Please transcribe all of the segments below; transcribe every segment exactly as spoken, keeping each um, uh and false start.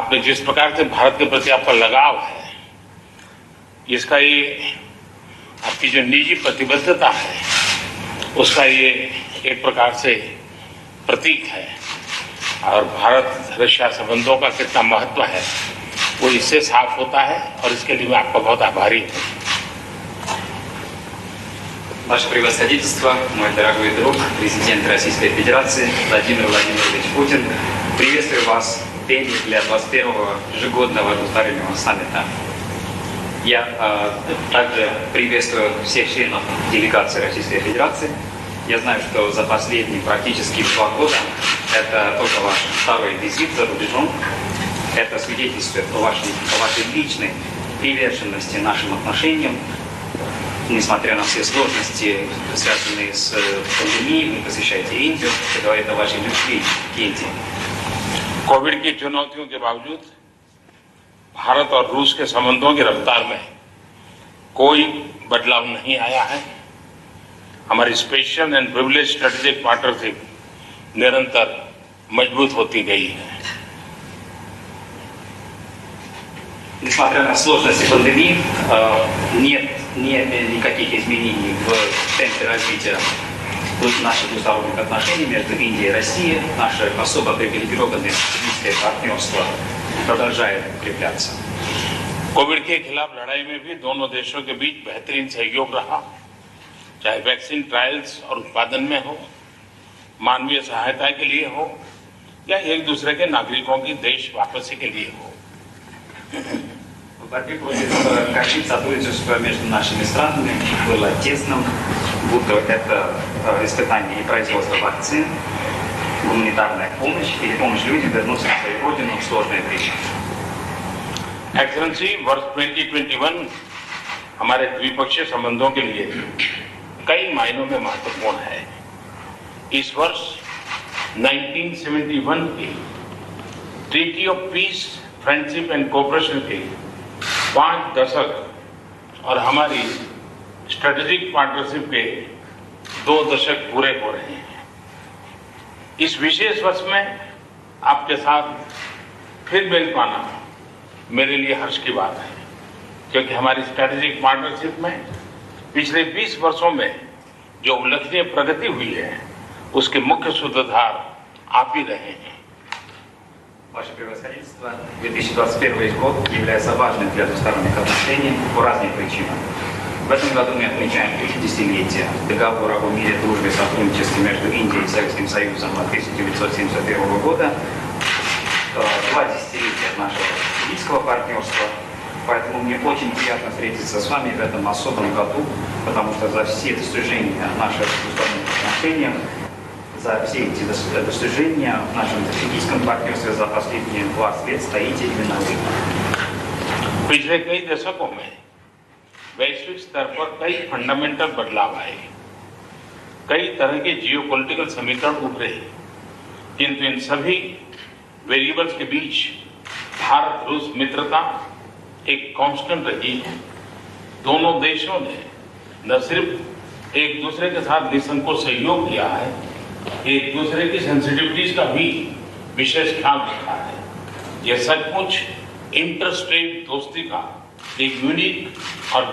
आपने जिस प्रकार से भारत के प्रति आपका लगाव है, इसका ये आपकी जो निजी प्रतिबद्धता है उसका ये एक प्रकार से प्रतीक है। और भारत रशिया संबंधों का कितना महत्व है वो इससे साफ होता है, और इसके लिए मैं आपका बहुत आभारी हूँ। Ваше Превосходительство, мой дорогой друг, президент Российской Федерации Владимир Владимирович Путин, приветствую вас в Пене для двадцать первого ежегодного двустороннего саммита. Я э, также приветствую всех членов делегации Российской Федерации. Я знаю, что за последние практически два года это только ваш второй визит за рубежом. Это свидетельствует о вашей, о вашей личной приверженности нашим отношениям. Несмотря на все сложности, связанные с пандемией, вы посещаете Индию, это говорит о вашей любви к Индии. कोविड की चुनौतियों के बावजूद भारत और रूस के संबंधों की रफ्तार में कोई बदलाव नहीं आया है। हमारी special and privilege strategic partnership निरंतर मजबूत होती गई है। Несмотря на сложности пандемии, нет, нет никаких изменений в темпе развития наших двусторонних отношений между Индией и Россией. Наше особо привилегированное стратегическое партнерство продолжает укрепляться. कोविड के खिलाफ लड़ाई में भी दोनों देशों के बीच बेहतरीन सहयोग रहा, चाहे वैक्सीन ट्रायल्स और उत्पादन में हो, मानवीय सहायता के लिए हो, या एक दूसरे के नागरिकों की देश वापसी के लिए हो। В борьбе против ковид сотрудничество между нашими странами было тесным, будто это испытание и производство вакцин, гуманитарная помощь или помощь людям вернуться на свою родину в сложное время. Excellency, वर्ष twenty twenty-one हमारे द्विपक्षीय संबंधों के लिए कई मायनों में महत्वपूर्ण है। इस वर्ष nineteen seventy-one की treaty of peace, friendship and cooperation के पांच दशक और हमारी स्ट्रेटेजिक पार्टनरशिप के दो दशक पूरे हो रहे हैं। इस विशेष वर्ष में आपके साथ फिर मिल पाना मेरे लिए हर्ष की बात है, क्योंकि हमारी स्ट्रेटेजिक पार्टनरशिप में पिछले बीस वर्षों में जो उल्लेखनीय प्रगति हुई है उसके मुख्य सूत्रधार आप ही रहे हैं। Ваше Превосходительство, две тысячи двадцать первый год является важным для двусторонних отношений по разным причинам. В этом году мы отмечаем пятидесятилетие договора о мире, дружбе и сотрудничестве между Индией и Советским Союзом от тысяча девятьсот семьдесят первого года, два десятилетия нашего стратегического партнерства. Поэтому мне очень приятно встретиться с вами в этом особом году, потому что за все достижения наших двусторонних отношений, за все эти достижения в нашем стратегическом партнерстве за последние двадцать лет стоите именно вы. पिछले कई दशकों में वैश्विक स्तर पर कई फंडामेंटल बदलाव आए, कई तरह के जियोपॉलिटिकल समीकरण उभरे, किंतु इन सभी वेरिएबल्स के बीच भारत रूस मित्रता एक कांस्टेंट रही है। दोनों देशों ने न सिर्फ एक दूसरे के साथ निसंकोच सहयोग किया है, एक दूसरे की सेंसिटिविटीज का भी विशेष ख्याल रखा है। यह सचमुच इंटरस्टेट दोस्ती का एक यूनिक और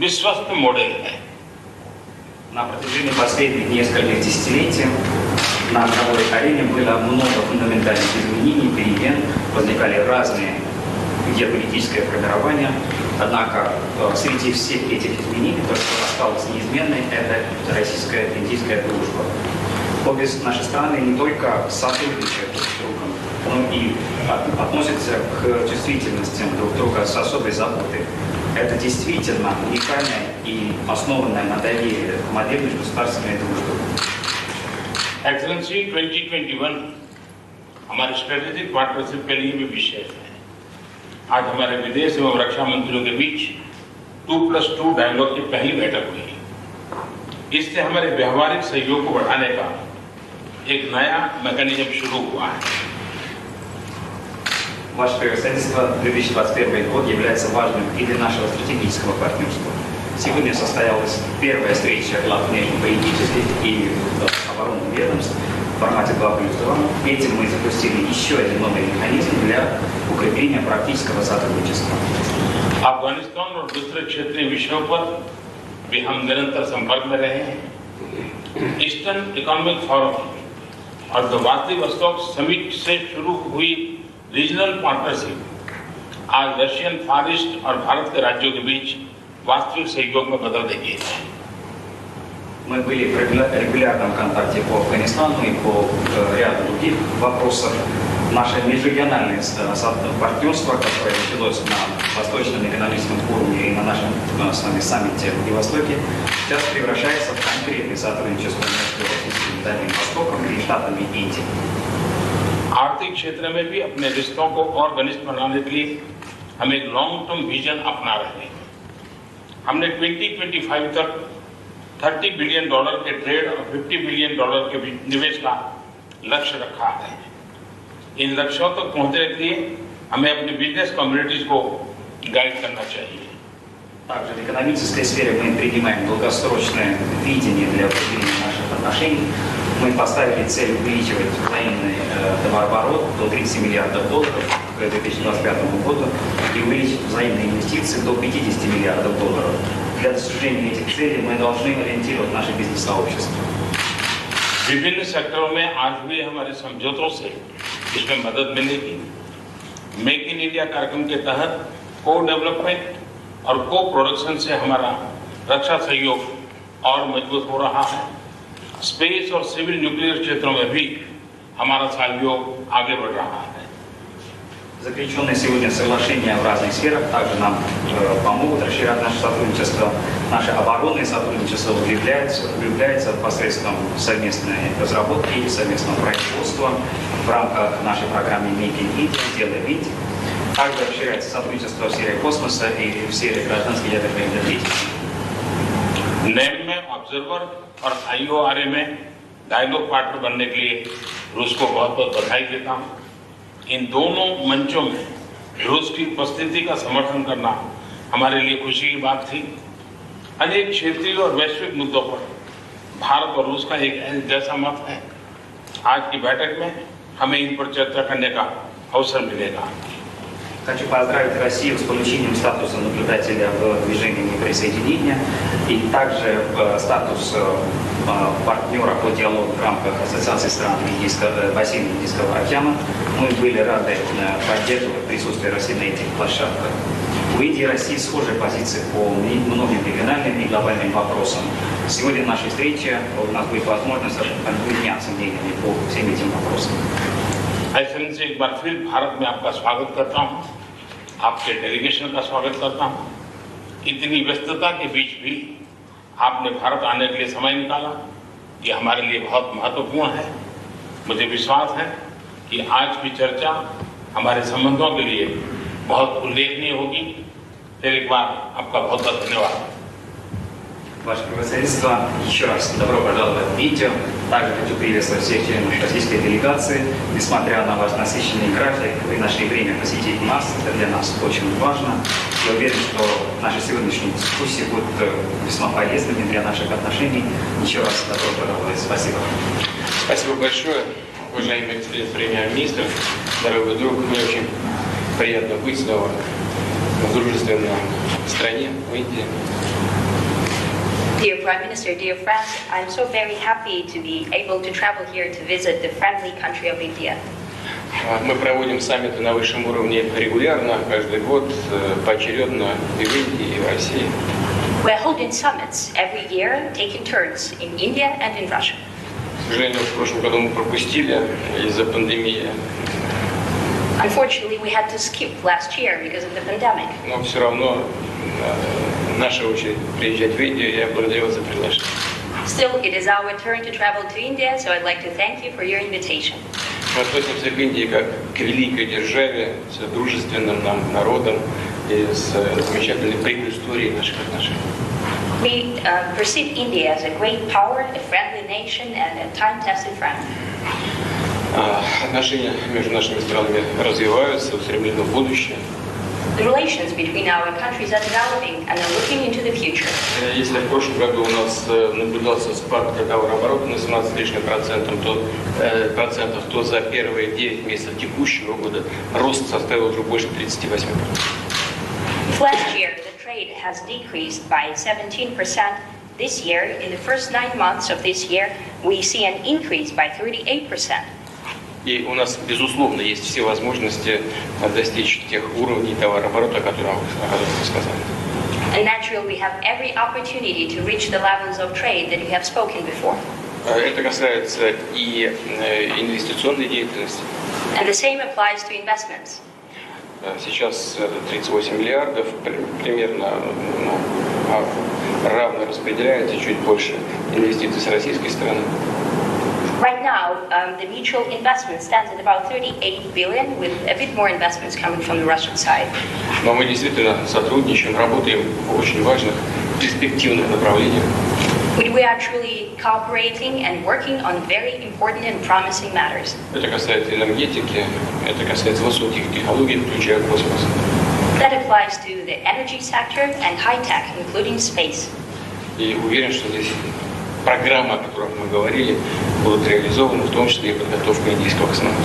विश्वस्त मॉडल है। На протяжении последних нескольких десятилетий на мировой арене было много фундаментальных изменений, перемен, возникали разные геополитические формирования. Однако среди всех этих изменений то, что осталось неизменной, это российская индийская дружба. Обе наши страны не только сотрудничают друг с другом, но и относятся к чувствительностям друг друга с особой заботой. Это действительно уникальная и основанная на доверии модель межгосударственной дружбы. Excellency, twenty twenty-one हमारे स्ट्रेटेजिक पार्टनरशिप के लिए भी विशेष है। आज हमारे विदेश एवं रक्षा मंत्रियों के बीच two plus two डायलॉग की पहली बैठक हुई। इससे हमारे व्यवहारिक सहयोग को बढ़ाने का एक नया मैकेनिज्म शुरू हुआ है। Ваше Превосходительство, две тысячи двадцать первый год является важным и для нашего стратегического партнерства. Сегодня состоялась первая встреча глав внешнеполитических и оборонных ведомств в формате два плюс два. Этим мы запустили еще один новый механизм для укрепления практического сотрудничества. अफगानिस्तान और दूसरे क्षेत्रीय विषयों पर भी हम निरंतर संपर्क में रहे हैं। ईस्टर्न इकोनॉमिक फोरम और दोवास्ती वोस्टॉक समिट से शुरू हुई रीजनल पार्टनरशिप आज रशियन फार ईस्ट और भारत के राज्यों के बीच वास्तविक सहयोग में बदल रही है। Мы были в регулярном контакте по Афганистану и по ряду других вопросов. Наше межрегиональное партнерство, которое началось на Восточном экономическом форуме и на нашем с вами саммите в Владивостоке, сейчас превращается в конкретное сотрудничество между Российским Дальним Востоком и штатами Индии. आर्थिक क्षेत्र में भी अपने रिश्तों को और घनिष्ठ बनाने के लिए हम एक लॉन्ग टर्म विजन अपना रहे हैं। हमने दो हज़ार पच्चीस तक तीस बिलियन डॉलर के ट्रेड और पचास बिलियन डॉलर के निवेश का लक्ष्य रखा है। इन लक्ष्यों तक पहुंचने के लिए हमें अपने बिजनेस कम्युनिटीज को गाइड करना चाहिए। Также в экономической сфере мы принимаем долгосрочное видение для усиления наших отношений. Мы поставили цель увеличивать взаимный товарооборот до тридцати миллиардов долларов к две тысячи двадцать пятому году и увеличить взаимные инвестиции до пятидесяти миллиардов долларов. Для достижения этих целей мы должны ориентировать наше бизнес-сообщество. विभिन्न सेक्टरों में आज भी हमारे समझौतों से इसमें मदद मिलेगी। मेक इन इंडिया कार्यक्रम के तहत को डेवलपमेंट और को प्रोडक्शन से हमारा रक्षा सहयोग और मजबूत हो रहा है। स्पेस और सिविल न्यूक्लियर क्षेत्रों में भी हमारा सहयोग आगे बढ़ रहा है। Заключенные сегодня соглашения в разных сферах также нам э, помогут расширять наше сотрудничество. Наше оборонное сотрудничество углубляется, углубляется посредством совместной разработки и совместного производства в рамках нашей программы «Make in India» «Делай в Индии». Также расширяется сотрудничество в сфере космоса и в сфере гражданской ядерной энергетики. नैम में ऑब्जर्वर और आईओआरए में डायलॉग पार्टनर बनने के लिए रूस को बहुत बहुत बधाई देता हूँ। इन दोनों मंचों में रूस की उपस्थिति का समर्थन करना हमारे लिए खुशी की बात थी। अनेक क्षेत्रीय और वैश्विक मुद्दों पर भारत और रूस का एक जैसा मत है। आज की बैठक में हमें इन पर चर्चा करने का अवसर मिलेगा। Хочу поздравить Россию с получением статуса наблюдателя в движении неприсоединения и также статус партнера по диалогу в рамках Ассоциации стран бассейна Индийского океана. Мы были рады поддерживать присутствие России на этих площадках. У Индии и России схожие позиции по многим региональным и глобальным вопросам. Сегодня в нашей встрече у нас будет возможность обменяться мнениями по всем этим вопросам. एक्सेलेंसी एक बार फिर भारत में आपका स्वागत करता हूं, आपके डेलीगेशन का स्वागत करता हूं। इतनी व्यस्तता के बीच भी आपने भारत आने के लिए समय निकाला, ये हमारे लिए बहुत महत्वपूर्ण है। मुझे विश्वास है कि आज की चर्चा हमारे संबंधों के लिए बहुत उल्लेखनीय होगी। फिर एक बार आपका बहुत बहुत धन्यवाद। Ваше превосходительство, еще раз добро пожаловать в Индию. Также хочу приветствовать всех членов российской делегации. Несмотря на ваш насыщенный график, вы нашли время посетить нас. Это для нас очень важно. Я уверен, что наши сегодняшние дискуссии будут весьма полезными для наших отношений. Еще раз добро пожаловать. Спасибо. Спасибо большое, уважаемый премьер-министр. Дорогой друг, мне очень приятно быть снова в дружественной стране, в Индии. Dear Prime Minister, dear friends, I'm so very happy to be able to travel here to visit the friendly country of India. Мы проводим саммиты на высшем уровне регулярно, каждый год, поочередно и в Индии, и в России. We're holding summits every year, taking turns in India and in Russia. К сожалению, в прошлом году мы пропустили из-за пандемии. Unfortunately, we had to skip last year because of the pandemic. Но все равно. Наша очередь приезжать в Индию. Я благодарю вас за приглашение. Still, it is our turn to travel to India, so I'd like to thank you for your invitation. Мы относимся к Индии как к великой державе, с дружественным нам народом и с замечательной предысторией наших отношений. We uh, perceive India as a great power, a friendly nation, and a time-tested friend. Отношения между нашими странами развиваются, устремлены в будущее. The relations between our countries are developing and are looking into the future. Если в прошлом году у нас наблюдался спад товарооборота на семнадцать с лишним процентов, то процентов, то за первые девять месяцев текущего года рост составил уже больше тридцати восьми процентов. Last year, the trade has decreased by seventeen percent. This year, in the first nine months of this year, we see an increase by thirty-eight percent. И у нас, безусловно, есть все возможности достичь тех уровней товарооборота, о которых вы сказали. And naturally, we have every opportunity to reach the levels of trade that we have spoken before. Это касается и инвестиционной деятельности. And the same applies to investments. Сейчас тридцать восемь миллиардов примерно ну, равно распределяется, чуть больше инвестиций с российской стороны. Right now, um, the mutual investment stands at about thirty-eight billion, with a bit more investments coming from the Russian side. Но мы действительно сотрудничаем, работаем в очень важных перспективных направлениях. We are actually cooperating and working on very important and promising matters. Это касается энергетики, это касается высоких технологий, включая космос. That applies to the energy sector and high tech, including space. И уверен, что здесь программа, о которой мы говорили, будут реализованы, в том числе и подготовка индийского космонавта.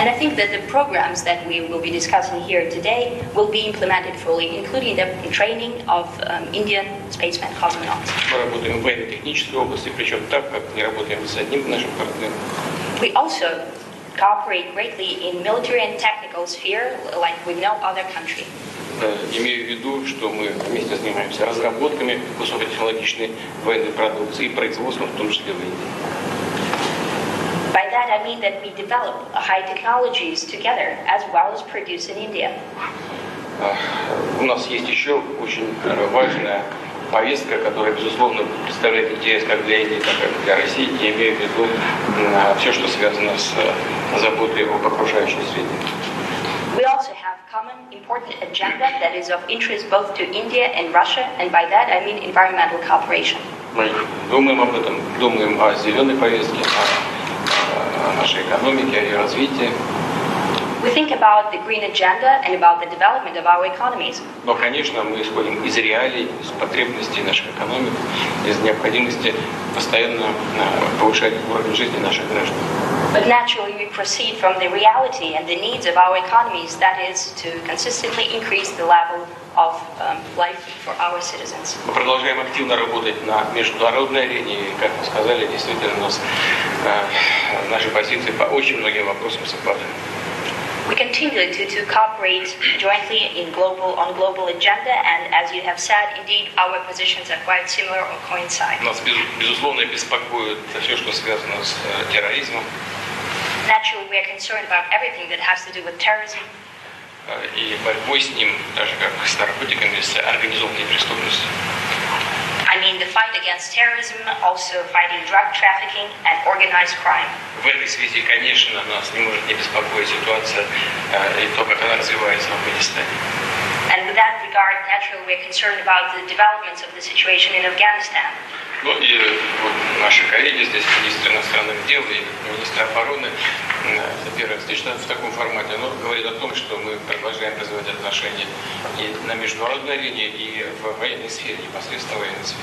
And I think that the programs that we will be discussing here today will be implemented fully, including the training of um, Indian spacemen cosmonauts. Мы работаем в военно-технической области, причем так, как не работаем с одним нашим партнером. We also cooperate greatly in military and technical sphere, like with no other country. Имею в виду, что мы вместе занимаемся разработками высокотехнологичной военной продукции и производством, в том числе в Индии. By that I mean that we develop high technologies together, as well as produce in India. У нас есть еще очень важная повестка, которая, безусловно, представляет интерес как для Индии, так и для России. Я имею в виду все, что связано с заботой об окружающей среде. We also have common important agenda that is of interest both to India and Russia, and by that I mean environmental cooperation. Мы думаем об этом, думаем о зеленой повестке, о нашей экономике, о ее развитии. We think about the green agenda and about the development of our economies. Но, конечно, мы исходим из реалий, из потребностей наших экономик, из необходимости постоянно повышать уровень жизни наших граждан. But naturally, we proceed from the reality and the needs of our economies, that is, to consistently increase the level of um, life for our citizens. Мы продолжаем активно работать на международной арене, и, как вы сказали, действительно, у нас э, наши позиции по очень многим вопросам совпадают. We continue to, to cooperate jointly in global on global agenda, and as you have said, indeed, our positions are quite similar or coincide. Нас безусловно беспокоит все, что связано с терроризмом. Naturally, we are concerned about everything that has to do with terrorism. И борьбой с ним, даже как с наркотиками, с организованной преступностью. I mean the fight against terrorism, also fighting drug trafficking and organized crime. В этой связи, конечно, нас не может не беспокоить ситуация и то, как она развивается в Афганистане. And with that regard, naturally, we are concerned about the developments of the situation in Afghanistan. Ну и вот наши коллеги здесь, министр иностранных дел и министр обороны, первая встреча в таком формате, но говорит о том, что мы продолжаем развивать отношения и на международной арене, и в военной сфере, непосредственно в военной сфере.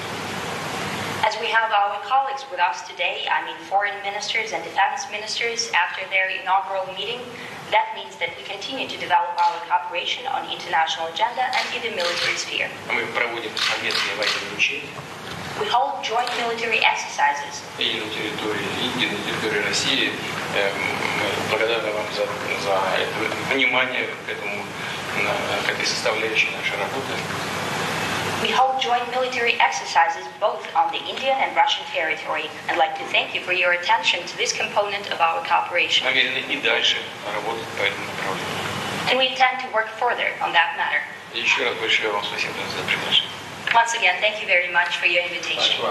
As we have our colleagues with us today, I mean foreign ministers and defense ministers, after their inaugural meeting, that means that we continue to develop our cooperation on international agenda and in the military sphere. Мы проводим совместные военные учения. We hold joint military exercises. И на территории Индии, на территории России. Благодарны вам за, за это внимание к этому, к этой составляющей нашей работы. We hold joint military exercises both on the Indian and Russian territory. I'd like to thank you for your attention to this component of our cooperation. Намерены и дальше работать по этому направлению. And we intend to work further on that matter. Еще раз большое вам спасибо за приглашение. Once again, thank you very much for your invitation.